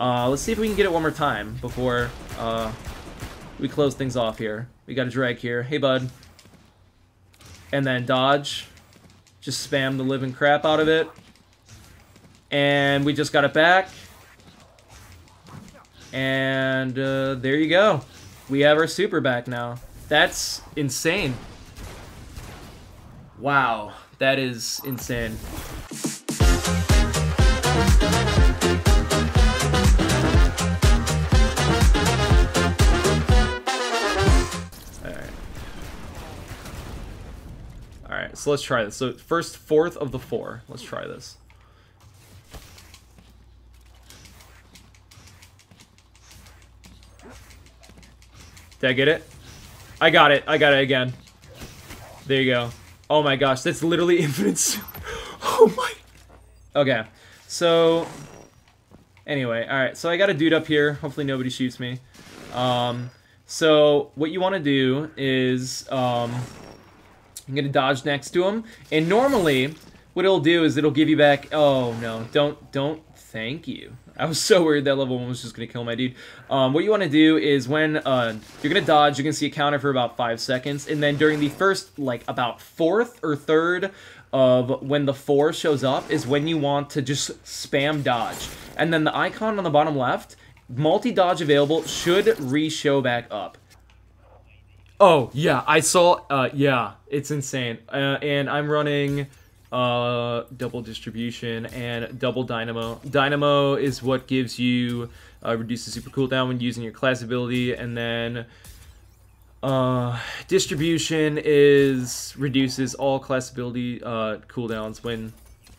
Let's see if we can get it one more time before we close things off here. We got a drag here. Hey, bud. And then dodge. Just spam the living crap out of it. And we just got it back. And there you go. We have our super back now. That's insane. Wow, that is insane. All right, so let's try this. So first fourth of the four. Let's try this. Did I get it? I got it. I got it again. There you go. Oh my gosh, that's literally infinite. Oh my. Okay. So anyway, all right. So I got a dude up here. Hopefully nobody shoots me. So what you want to do is I'm gonna dodge next to him. And normally what it'll do is it'll give you back. Oh no, don't. Thank you. I was so worried that level 1 was just going to kill my dude. What you want to do is when you're going to dodge, you're going to see a counter for about 5 seconds. And then during the first, like, about 4th or 3rd of when the 4 shows up is when you want to just spam dodge. And then the icon on the bottom left, multi-dodge available, should re-show back up. Oh, yeah, I saw, yeah, it's insane. And I'm running... double distribution and double dynamo. Dynamo is what gives you reduces super cooldown when using your class ability, and then distribution is reduces all class ability cooldowns when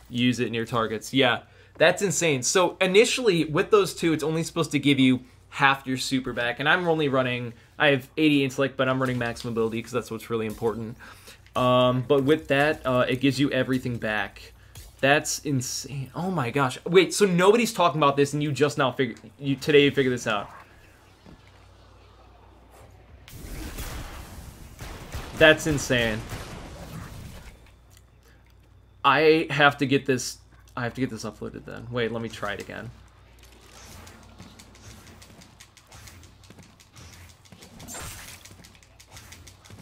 you use it near targets. Yeah, that's insane. So initially with those two, it's only supposed to give you half your super back, and I'm only running, I have 80 intellect, but I'm running max mobility because that's what's really important. But with that, it gives you everything back. That's insane. Oh my gosh. Wait, so nobody's talking about this and you just now today you figure this out. That's insane. I have to get this uploaded then. Wait, let me try it again.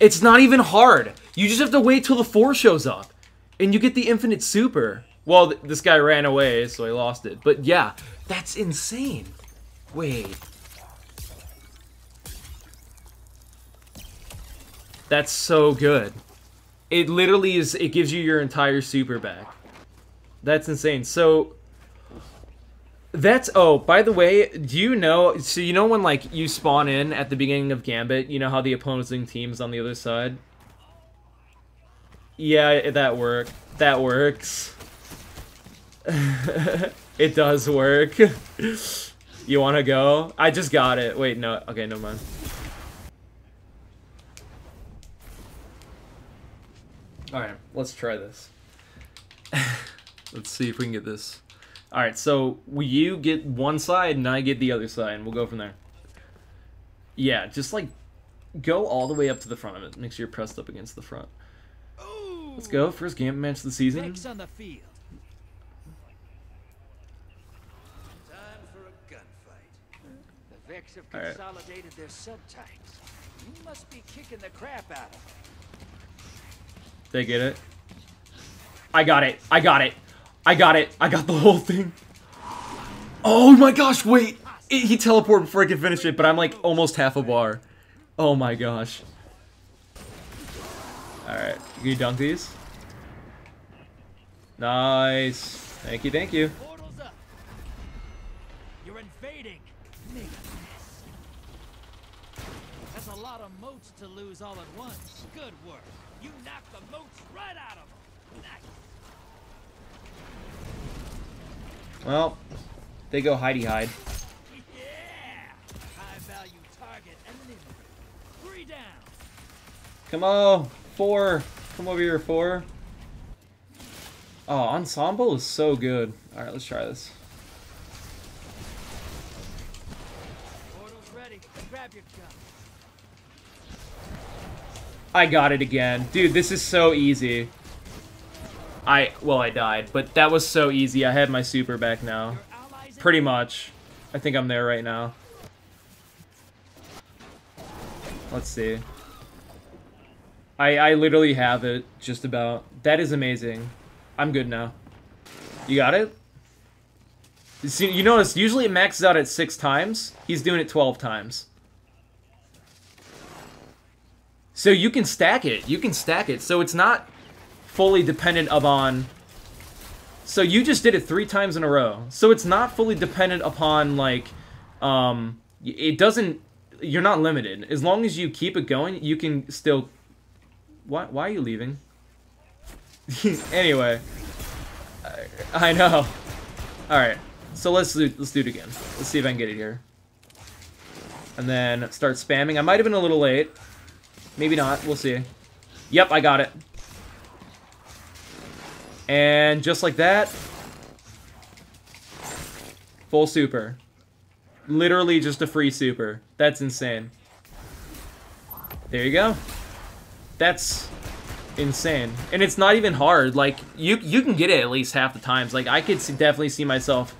It's not even hard. You just have to wait till the 4 shows up, and you get the infinite super. Well, this guy ran away, so I lost it. But yeah, that's insane. Wait. That's so good. It literally is, it gives you your entire super back. That's insane. So... that's, oh, by the way, do you know, so you know when, like, you spawn in at the beginning of Gambit, you know how the opposing team's on the other side? Yeah, that works. It does work. You wanna go? I just got it. Wait, no, okay, never mind. Alright, let's try this. Let's see if we can get this. Alright, so you get one side and I get the other side, and we'll go from there. Yeah, just like, go all the way up to the front of it. Make sure you're pressed up against the front. Let's go. First game match of the season. On the field. Time for a gunfight. The Vex have consolidated their subtypes. You must be kicking the crap out of them. They get it. I got it. I got it. I got it. I got the whole thing. Oh my gosh, wait. He teleported before I could finish it, but I'm like almost half a bar. Oh my gosh. Alright, can you dunk these? Nice. Thank you, thank you. You're invading. That's a lot of moats to lose all at once. Good work. You knocked the moats right out of them. Nice. Well, they go hidey hide. Yeah. High value target eliminated. 3 down. Come on. 4, come over here, 4. Oh, ensemble is so good. All right, let's try this. I got it again, dude. This is so easy. I died, but that was so easy. I had my super back now, pretty much. I think I'm there right now. Let's see. I literally have it, just about. That is amazing. I'm good now. You got it? See, you notice, usually it maxes out at 6 times. He's doing it 12 times. So you can stack it. You can stack it. So it's not fully dependent upon... So you just did it 3 times in a row. So it's not fully dependent upon, like... it doesn't... You're not limited. As long as you keep it going, you can still... Why are you leaving? Anyway. I know. Alright. So let's do it again. Let's see if I can get it here. And then start spamming. I might have been a little late. Maybe not. We'll see. Yep, I got it. And just like that. Full super. Literally just a free super. That's insane. There you go. That's insane. And it's not even hard. Like, you can get it at least half the times. Like, I could definitely see myself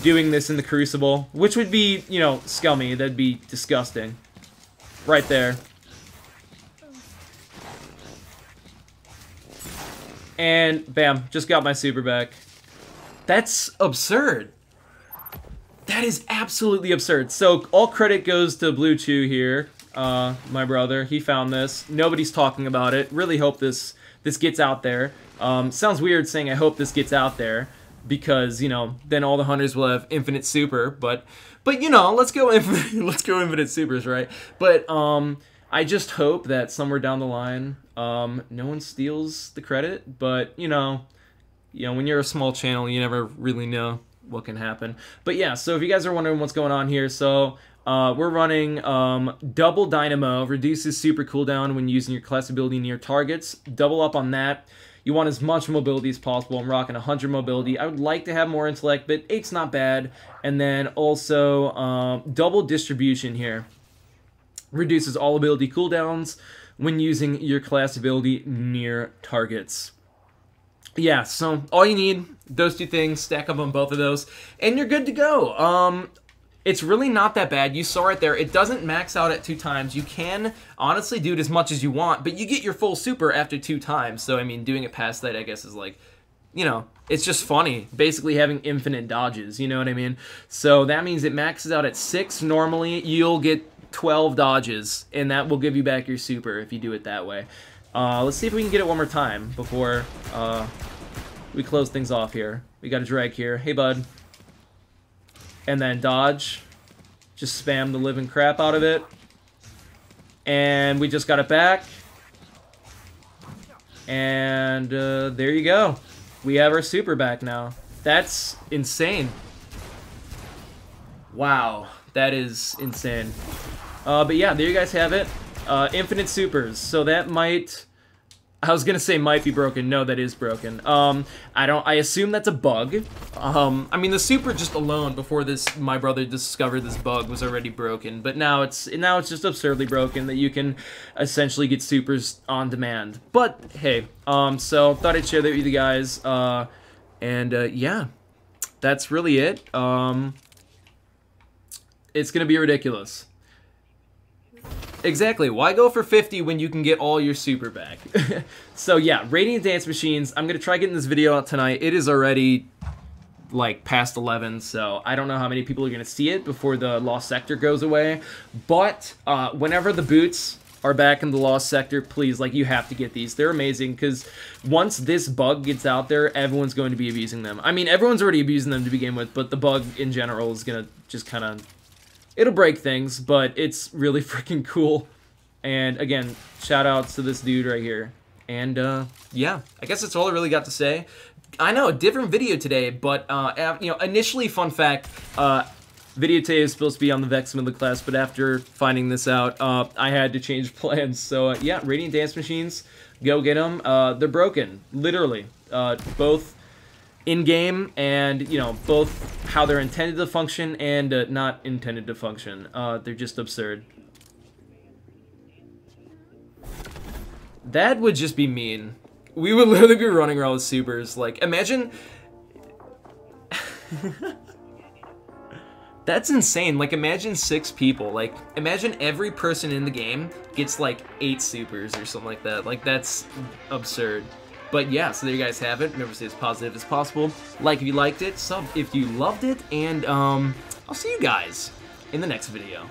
doing this in the Crucible, which would be, you know, scummy. That'd be disgusting. Right there. And bam, just got my super back. That's absurd. That is absolutely absurd. So all credit goes to Blue Chew here. My brother, he found this. Nobody's talking about it. Really hope this gets out there. Sounds weird saying I hope this gets out there, because, you know, then all the hunters will have infinite super. But you know, let's go infinite supers, right? But I just hope that somewhere down the line, no one steals the credit. But you know, when you're a small channel, you never really know what can happen. But yeah, so if you guys are wondering what's going on here, so. We're running double Dynamo, reduces super cooldown when using your class ability near targets. Double up on that. You want as much mobility as possible. I'm rocking 100 mobility. I would like to have more intellect, but 8's not bad. And then also double distribution here. Reduces all ability cooldowns when using your class ability near targets. Yeah, so all you need, those 2 things, stack up on both of those, and you're good to go. It's really not that bad. You saw it there. It doesn't max out at 2 times. You can honestly do it as much as you want, but you get your full super after 2 times. So, I mean, doing it past that, I guess, is like, you know, it's just funny. Basically having infinite dodges, you know what I mean? So that means it maxes out at 6. Normally, you'll get 12 dodges, and that will give you back your super if you do it that way. Let's see if we can get it one more time before we close things off here. We got a drag here. Hey, bud. And then dodge. Just spam the living crap out of it. And we just got it back. And there you go. We have our super back now. That's insane. Wow. That is insane. But yeah, there you guys have it. Infinite supers. So that might... I was gonna say might be broken. No, that is broken. I assume that's a bug. I mean, the super just alone before this, my brother discovered this bug, was already broken. But now it's just absurdly broken that you can essentially get supers on demand. But hey, so thought I'd share that with you guys. Yeah, that's really it. It's gonna be ridiculous. Exactly. Why go for 50 when you can get all your super back? So yeah, Radiant Dance Machines. I'm going to try getting this video out tonight. It is already like past 11, so I don't know how many people are going to see it before the Lost Sector goes away. But whenever the boots are back in the Lost Sector, please, like, you have to get these. They're amazing, because once this bug gets out there, everyone's going to be abusing them. I mean, everyone's already abusing them to begin with, but the bug in general is going to just kind of... It'll break things, but it's really freaking cool. And again, shout outs to this dude right here. And yeah, I guess that's all I really got to say. I know, a different video today, but you know, initially, fun fact, video today is supposed to be on the Vex Middle Class, but after finding this out, I had to change plans. So yeah, Radiant Dance Machines, go get them. They're broken, literally, both in-game and, you know, both how they're intended to function and not intended to function. They're just absurd. That would just be mean. We would literally be running around with supers. Like, imagine... That's insane. Like, imagine 6 people. Like, imagine every person in the game gets, like, 8 supers or something like that. Like, that's absurd. But yeah, so there you guys have it. Remember to stay as positive as possible. Like if you liked it, sub if you loved it, and I'll see you guys in the next video.